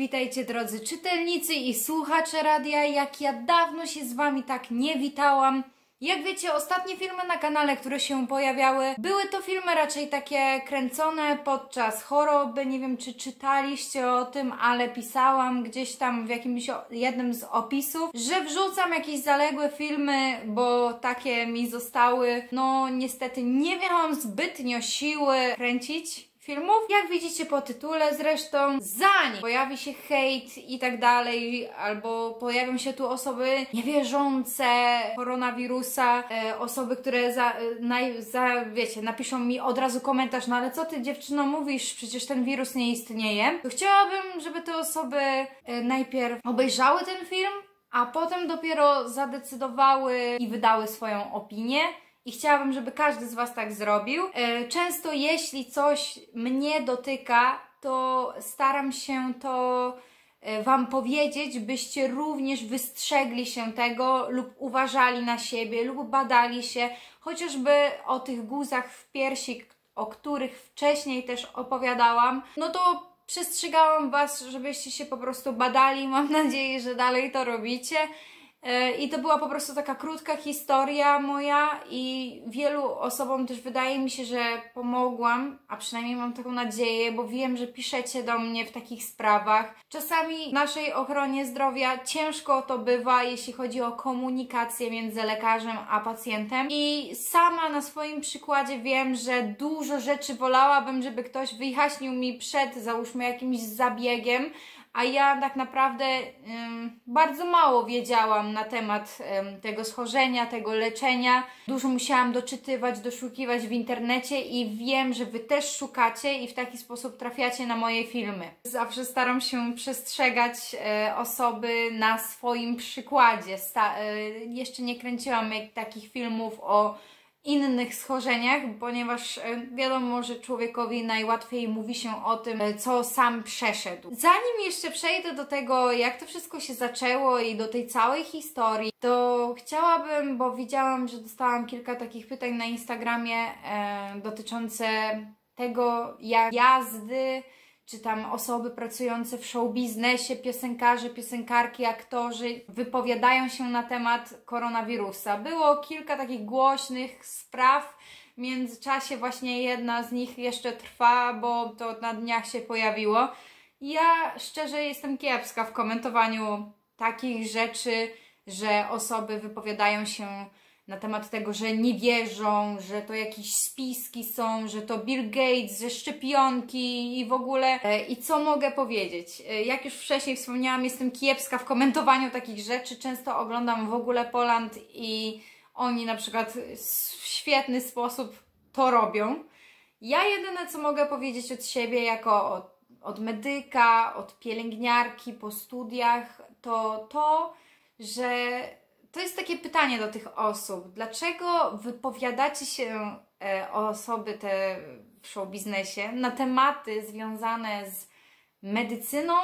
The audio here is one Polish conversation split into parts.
witajcie drodzy czytelnicy i słuchacze radia, jak ja dawno się z wami tak nie witałam. Jak wiecie, ostatnie filmy na kanale, które się pojawiały, były to filmy raczej takie kręcone podczas choroby. Nie wiem, czy czytaliście o tym, ale pisałam gdzieś tam w jakimś jednym z opisów, że wrzucam jakieś zaległe filmy, bo takie mi zostały. No niestety nie miałam zbytnio siły kręcić filmów, jak widzicie po tytule zresztą. Zanim pojawi się hejt i tak dalej, albo pojawią się tu osoby niewierzące koronawirusa, osoby, które wiecie, napiszą mi od razu komentarz, no ale co ty dziewczyno mówisz, przecież ten wirus nie istnieje, to chciałabym, żeby te osoby najpierw obejrzały ten film, a potem dopiero zadecydowały i wydały swoją opinię. I chciałabym, żeby każdy z was tak zrobił. Często jeśli coś mnie dotyka, to staram się to wam powiedzieć, byście również wystrzegli się tego lub uważali na siebie lub badali się, chociażby o tych guzach w piersi, o których wcześniej też opowiadałam. No to przestrzegałam was, żebyście się po prostu badali. Mam nadzieję, że dalej to robicie. I to była po prostu taka krótka historia moja i wielu osobom też wydaje mi się, że pomogłam, a przynajmniej mam taką nadzieję, bo wiem, że piszecie do mnie w takich sprawach. Czasami w naszej ochronie zdrowia ciężko to bywa, jeśli chodzi o komunikację między lekarzem a pacjentem i sama na swoim przykładzie wiem, że dużo rzeczy wolałabym, żeby ktoś wyjaśnił mi przed, załóżmy, jakimś zabiegiem, a ja tak naprawdę bardzo mało wiedziałam na temat tego schorzenia, tego leczenia. Dużo musiałam doczytywać, doszukiwać w internecie i wiem, że wy też szukacie i w taki sposób trafiacie na moje filmy. Zawsze staram się przestrzegać osoby na swoim przykładzie. Jeszcze nie kręciłam takich filmów o innych schorzeniach, ponieważ wiadomo, że człowiekowi najłatwiej mówi się o tym, co sam przeszedł. Zanim jeszcze przejdę do tego, jak to wszystko się zaczęło i do tej całej historii, to chciałabym, bo widziałam, że dostałam kilka takich pytań na Instagramie dotyczące tego, jak jazdy, czy tam osoby pracujące w show biznesie, piosenkarze, piosenkarki, aktorzy wypowiadają się na temat koronawirusa. Było kilka takich głośnych spraw, w międzyczasie właśnie jedna z nich jeszcze trwa, bo to na dniach się pojawiło. Ja szczerze jestem kiepska w komentowaniu takich rzeczy, że osoby wypowiadają się na temat tego, że nie wierzą, że to jakieś spiski są, że to Bill Gates, że szczepionki i w ogóle. I co mogę powiedzieć? Jak już wcześniej wspomniałam, jestem kiepska w komentowaniu takich rzeczy. Często oglądam w ogóle Poland i oni na przykład w świetny sposób to robią. Ja jedyne, co mogę powiedzieć od siebie jako od medyka, od pielęgniarki po studiach, to że to jest takie pytanie do tych osób. Dlaczego wypowiadacie się o osoby te w showbiznesie na tematy związane z medycyną,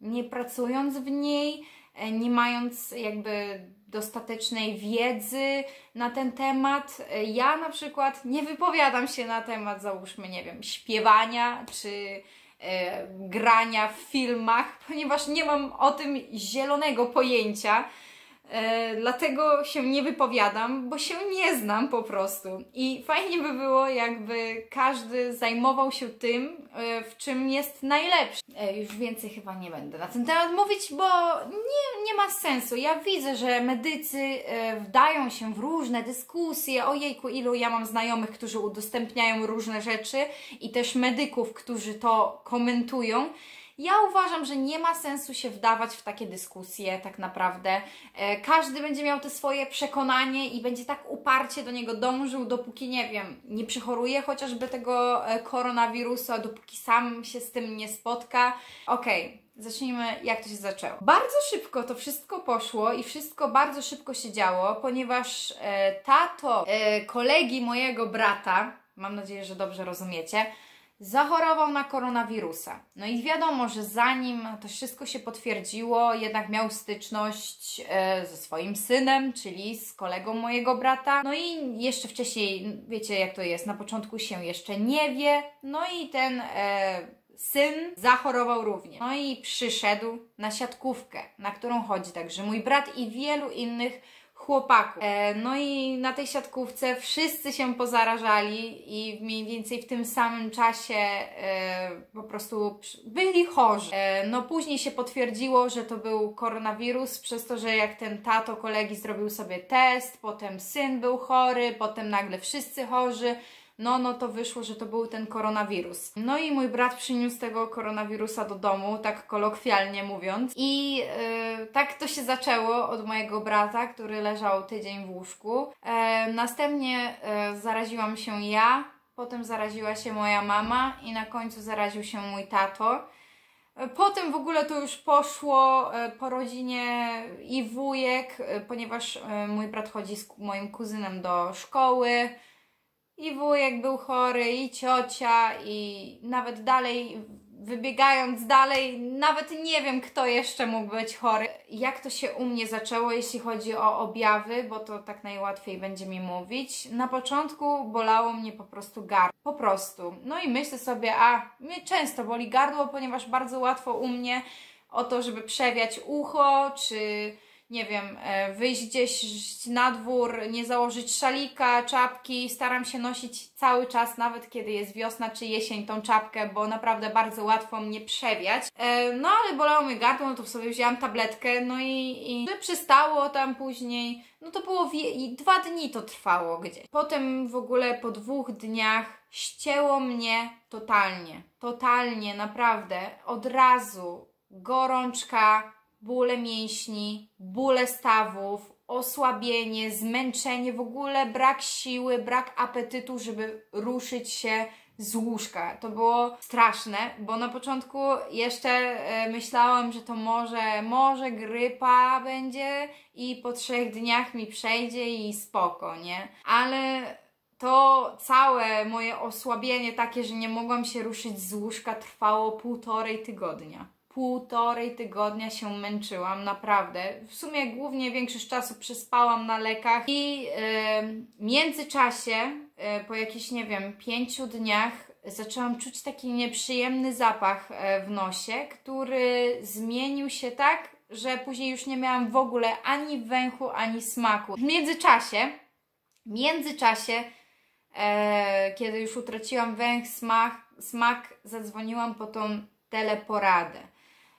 nie pracując w niej, nie mając jakby dostatecznej wiedzy na ten temat? Ja na przykład nie wypowiadam się na temat, załóżmy, nie wiem, śpiewania czy grania w filmach, ponieważ nie mam o tym zielonego pojęcia. Dlatego się nie wypowiadam, bo się nie znam po prostu. I fajnie by było, jakby każdy zajmował się tym, w czym jest najlepszy. Już więcej chyba nie będę na ten temat mówić, bo nie ma sensu. Ja widzę, że medycy wdają się w różne dyskusje. Ojejku, ilu ja mam znajomych, którzy udostępniają różne rzeczy i też medyków, którzy to komentują. Ja uważam, że nie ma sensu się wdawać w takie dyskusje tak naprawdę. Każdy będzie miał te swoje przekonanie i będzie tak uparcie do niego dążył, dopóki, nie wiem, nie przechoruje chociażby tego koronawirusa, dopóki sam się z tym nie spotka. Okej. Zacznijmy, jak to się zaczęło. Bardzo szybko to wszystko poszło i wszystko bardzo szybko się działo, ponieważ tato kolegi mojego brata, mam nadzieję, że dobrze rozumiecie, zachorował na koronawirusa. No i wiadomo, że zanim to wszystko się potwierdziło, jednak miał styczność ze swoim synem, czyli z kolegą mojego brata. No i jeszcze wcześniej, wiecie jak to jest, na początku się jeszcze nie wie. No i ten syn zachorował również. No i przyszedł na siatkówkę, na którą chodzi także mój brat i wielu innych chłopaków. No i na tej siatkówce wszyscy się pozarażali i mniej więcej w tym samym czasie po prostu byli chorzy. No później się potwierdziło, że to był koronawirus, przez to, że jak ten tato kolegi zrobił sobie test, potem syn był chory, potem nagle wszyscy chorzy, no to wyszło, że to był ten koronawirus. No i mój brat przyniósł tego koronawirusa do domu, tak kolokwialnie mówiąc. I tak to się zaczęło od mojego brata, który leżał tydzień w łóżku. Następnie zaraziłam się ja, potem zaraziła się moja mama i na końcu zaraził się mój tato. Potem w ogóle to już poszło po rodzinie i wujek, ponieważ mój brat chodzi z moim kuzynem do szkoły. I wujek był chory, i ciocia, i nawet dalej, wybiegając dalej, nawet nie wiem, kto jeszcze mógł być chory. Jak to się u mnie zaczęło, jeśli chodzi o objawy, bo to tak najłatwiej będzie mi mówić. Na początku bolało mnie po prostu gardło. Po prostu. No i myślę sobie, mnie często boli gardło, ponieważ bardzo łatwo u mnie o to, żeby przewiać ucho, czy... nie wiem, wyjść gdzieś na dwór, nie założyć szalika, czapki. Staram się nosić cały czas, nawet kiedy jest wiosna czy jesień, tą czapkę, bo naprawdę bardzo łatwo mnie przewiać. No ale bolało mnie gardło, no to sobie wzięłam tabletkę, no i przystało tam później. No to było i 2 dni to trwało gdzieś. Potem w ogóle po 2 dniach ścięło mnie totalnie. Totalnie, naprawdę. Od razu gorączka, bóle mięśni, bóle stawów, osłabienie, zmęczenie, w ogóle brak siły, brak apetytu, żeby ruszyć się z łóżka. To było straszne, bo na początku jeszcze myślałam, że to może grypa będzie i po 3 dniach mi przejdzie i spoko, nie? Ale to całe moje osłabienie takie, że nie mogłam się ruszyć z łóżka, trwało 1,5 tygodnia. 1,5 tygodnia się męczyłam, naprawdę. W sumie głównie większość czasu przespałam na lekach i w międzyczasie, po jakichś, nie wiem, 5 dniach zaczęłam czuć taki nieprzyjemny zapach w nosie, który zmienił się tak, że później już nie miałam w ogóle ani węchu, ani smaku. W międzyczasie, kiedy już utraciłam węch, smak, zadzwoniłam po tą teleporadę.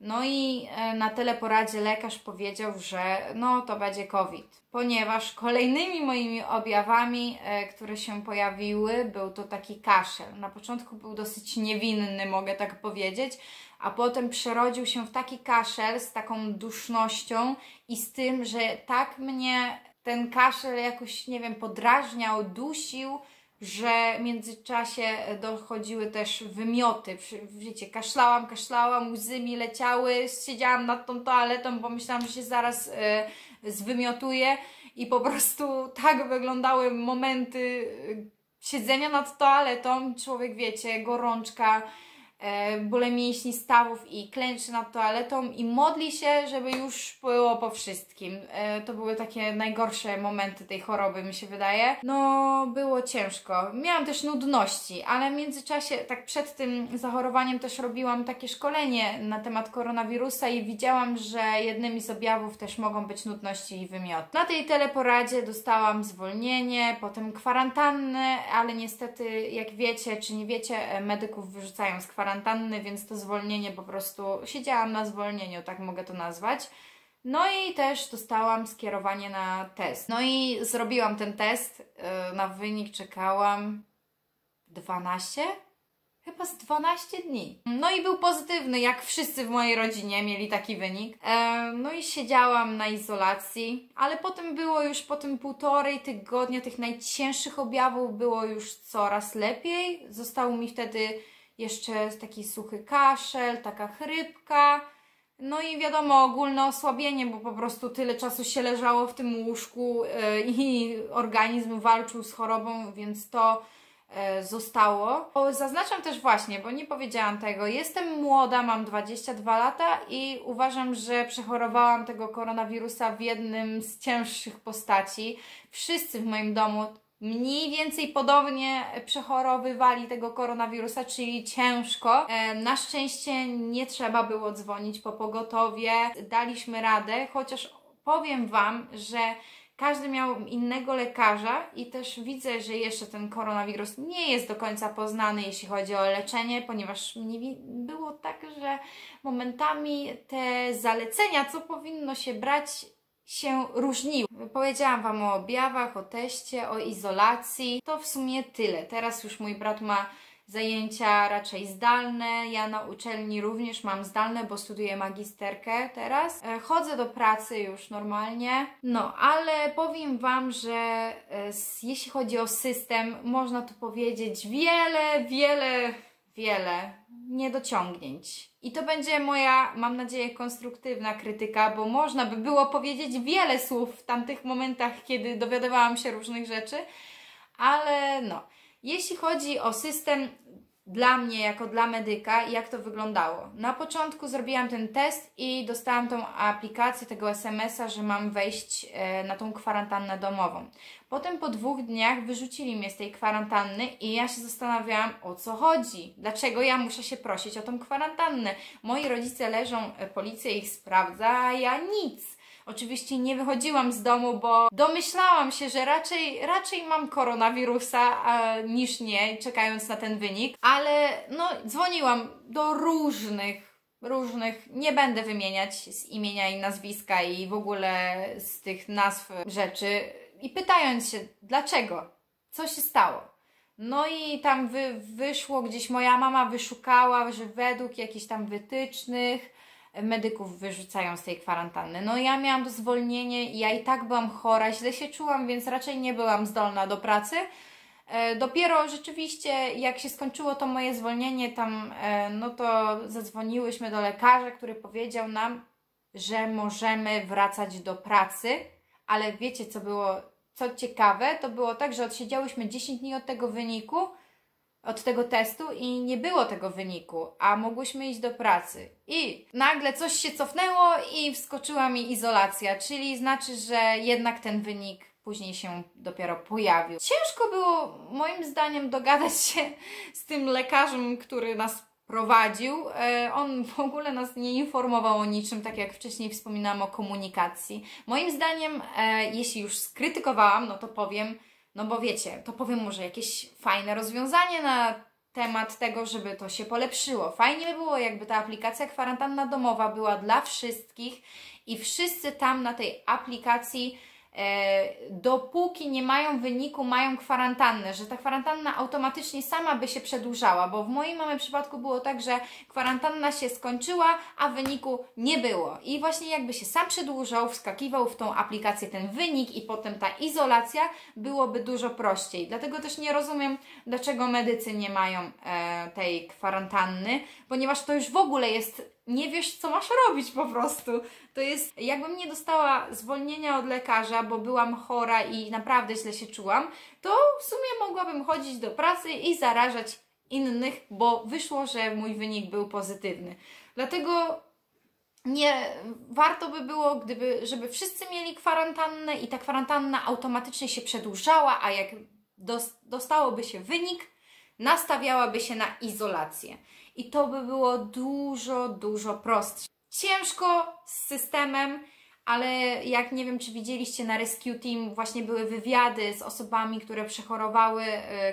No i na teleporadzie lekarz powiedział, że no to będzie COVID, ponieważ kolejnymi moimi objawami, które się pojawiły, był to taki kaszel. Na początku był dosyć niewinny, mogę tak powiedzieć, a potem przerodził się w taki kaszel z taką dusznością i z tym, że tak mnie ten kaszel jakoś, nie wiem, podrażniał, dusił, że w międzyczasie dochodziły też wymioty. Wiecie, kaszlałam, łzy mi leciały, siedziałam nad tą toaletą, bo myślałam, że się zaraz zwymiotuję i po prostu tak wyglądały momenty siedzenia nad toaletą. Człowiek, wiecie, gorączka, bóle mięśni stawów i klęczy nad toaletą i modli się, żeby już było po wszystkim. To były takie najgorsze momenty tej choroby, mi się wydaje. No, było ciężko. Miałam też nudności, ale w międzyczasie, tak przed tym zachorowaniem też robiłam takie szkolenie na temat koronawirusa i widziałam, że jednymi z objawów też mogą być nudności i wymiot. Na tej teleporadzie dostałam zwolnienie, potem kwarantannę, ale niestety, jak wiecie czy nie wiecie, medyków wyrzucają z kwarantanny, więc to zwolnienie po prostu... Siedziałam na zwolnieniu, tak mogę to nazwać. No i też dostałam skierowanie na test. No i zrobiłam ten test. Na wynik czekałam 12? Chyba z 12 dni. No i był pozytywny, jak wszyscy w mojej rodzinie mieli taki wynik. No i siedziałam na izolacji, ale potem było już po tym 1,5 tygodnia tych najcięższych objawów było już coraz lepiej. Został mi wtedy... jeszcze taki suchy kaszel, taka chrypka, no i wiadomo, ogólne osłabienie, bo po prostu tyle czasu się leżało w tym łóżku i organizm walczył z chorobą, więc to zostało. Zaznaczam też właśnie, bo nie powiedziałam tego, jestem młoda, mam 22 lata i uważam, że przechorowałam tego koronawirusa w jednym z cięższych postaci. Wszyscy w moim domu mniej więcej podobnie przechorowywali tego koronawirusa, czyli ciężko. Na szczęście nie trzeba było dzwonić po pogotowie, daliśmy radę, chociaż powiem Wam, że każdy miał innego lekarza i też widzę, że jeszcze ten koronawirus nie jest do końca poznany, jeśli chodzi o leczenie, ponieważ nie było tak, że momentami te zalecenia, co powinno się brać, się różniły. Powiedziałam Wam o objawach, o teście, o izolacji. To w sumie tyle. Teraz już mój brat ma zajęcia raczej zdalne. Ja na uczelni również mam zdalne, bo studiuję magisterkę teraz. Chodzę do pracy już normalnie. No, ale powiem Wam, że jeśli chodzi o system, można tu powiedzieć wiele niedociągnięć. I to będzie moja, mam nadzieję, konstruktywna krytyka, bo można by było powiedzieć wiele słów w tamtych momentach, kiedy dowiadywałam się różnych rzeczy, ale no. Jeśli chodzi o system dla mnie, jako dla medyka, jak to wyglądało? Na początku zrobiłam ten test i dostałam tą aplikację, tego SMS-a, że mam wejść na tą kwarantannę domową. Potem po 2 dniach wyrzucili mnie z tej kwarantanny i ja się zastanawiałam, o co chodzi, dlaczego ja muszę się prosić o tą kwarantannę. Moi rodzice leżą, policja ich sprawdza, a ja nic. Oczywiście nie wychodziłam z domu, bo domyślałam się, że raczej mam koronawirusa niż nie, czekając na ten wynik. Ale no, dzwoniłam do różnych, nie będę wymieniać z imienia i nazwiska i w ogóle z tych nazw rzeczy, i pytając się, dlaczego, co się stało. No i tam wyszło gdzieś, moja mama wyszukała, że według jakichś tam wytycznych medyków wyrzucają z tej kwarantanny. No ja miałam to zwolnienie i ja i tak byłam chora, źle się czułam, więc raczej nie byłam zdolna do pracy. Dopiero rzeczywiście jak się skończyło to moje zwolnienie tam, no to zadzwoniłyśmy do lekarza, który powiedział nam, że możemy wracać do pracy, ale wiecie co było, co ciekawe, to było tak, że odsiedziałyśmy 10 dni od tego wyniku, od tego testu i nie było tego wyniku, a mogłyśmy iść do pracy. I nagle coś się cofnęło i wskoczyła mi izolacja, czyli znaczy, że jednak ten wynik później się dopiero pojawił. Ciężko było moim zdaniem dogadać się z tym lekarzem, który nas prowadził. On w ogóle nas nie informował o niczym, tak jak wcześniej wspominałam o komunikacji. Moim zdaniem, jeśli już skrytykowałam, no to powiem, no bo wiecie, to powiem może jakieś fajne rozwiązanie na temat tego, żeby to się polepszyło. Fajnie by było, jakby ta aplikacja kwarantanna domowa była dla wszystkich i wszyscy tam na tej aplikacji, dopóki nie mają wyniku, mają kwarantannę, że ta kwarantanna automatycznie sama by się przedłużała, bo w moim mamy przypadku było tak, że kwarantanna się skończyła, a wyniku nie było. I właśnie jakby się sam przedłużał, wskakiwał w tą aplikację ten wynik i potem ta izolacja, byłoby dużo prościej. Dlatego też nie rozumiem, dlaczego medycy nie mają tej kwarantanny, ponieważ to już w ogóle jest... Nie wiesz, co masz robić po prostu. To jest, jakbym nie dostała zwolnienia od lekarza, bo byłam chora i naprawdę źle się czułam, to w sumie mogłabym chodzić do pracy i zarażać innych, bo wyszło, że mój wynik był pozytywny. Dlatego nie warto by było, żeby wszyscy mieli kwarantannę i ta kwarantanna automatycznie się przedłużała, a jak dostałoby się wynik, nastawiałaby się na izolację. I to by było dużo prostsze. Ciężko z systemem, ale jak nie wiem, czy widzieliście na Rescue Team, właśnie były wywiady z osobami, które przechorowały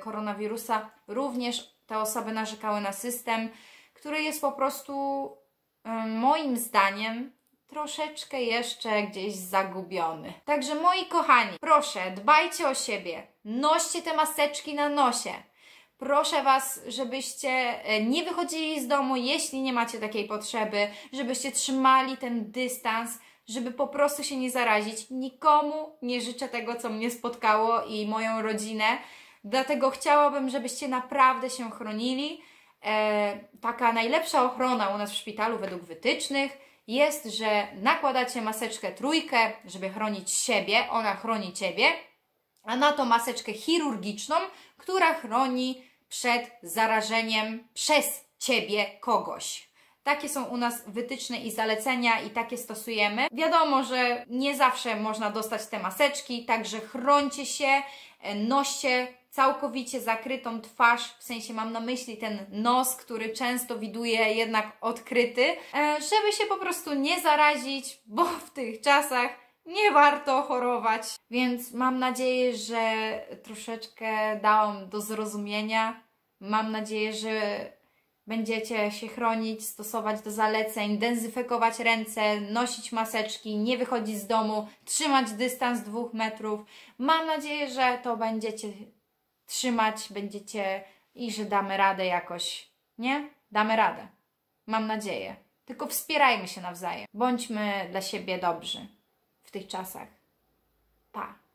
koronawirusa. Również te osoby narzekały na system, który jest po prostu moim zdaniem troszeczkę jeszcze gdzieś zagubiony. Także moi kochani, proszę, dbajcie o siebie, noście te maseczki na nosie. Proszę Was, żebyście nie wychodzili z domu, jeśli nie macie takiej potrzeby, żebyście trzymali ten dystans, żeby po prostu się nie zarazić. Nikomu nie życzę tego, co mnie spotkało i moją rodzinę, dlatego chciałabym, żebyście naprawdę się chronili. Taka najlepsza ochrona u nas w szpitalu według wytycznych jest, że nakładacie maseczkę trójkę, żeby chronić siebie, ona chroni Ciebie, a na to maseczkę chirurgiczną, która chroni przed zarażeniem przez Ciebie kogoś. Takie są u nas wytyczne i zalecenia i takie stosujemy. Wiadomo, że nie zawsze można dostać te maseczki, także chrońcie się, noście całkowicie zakrytą twarz, w sensie mam na myśli ten nos, który często widuję jednak odkryty, żeby się po prostu nie zarazić, bo w tych czasach nie warto chorować. Więc mam nadzieję, że troszeczkę dałam do zrozumienia. Mam nadzieję, że będziecie się chronić, stosować do zaleceń, dezynfekować ręce, nosić maseczki, nie wychodzić z domu, trzymać dystans 2 metrów. Mam nadzieję, że to będziecie trzymać, będziecie i że damy radę jakoś, nie? Damy radę. Mam nadzieję. Tylko wspierajmy się nawzajem. Bądźmy dla siebie dobrzy w tych czasach. Pa!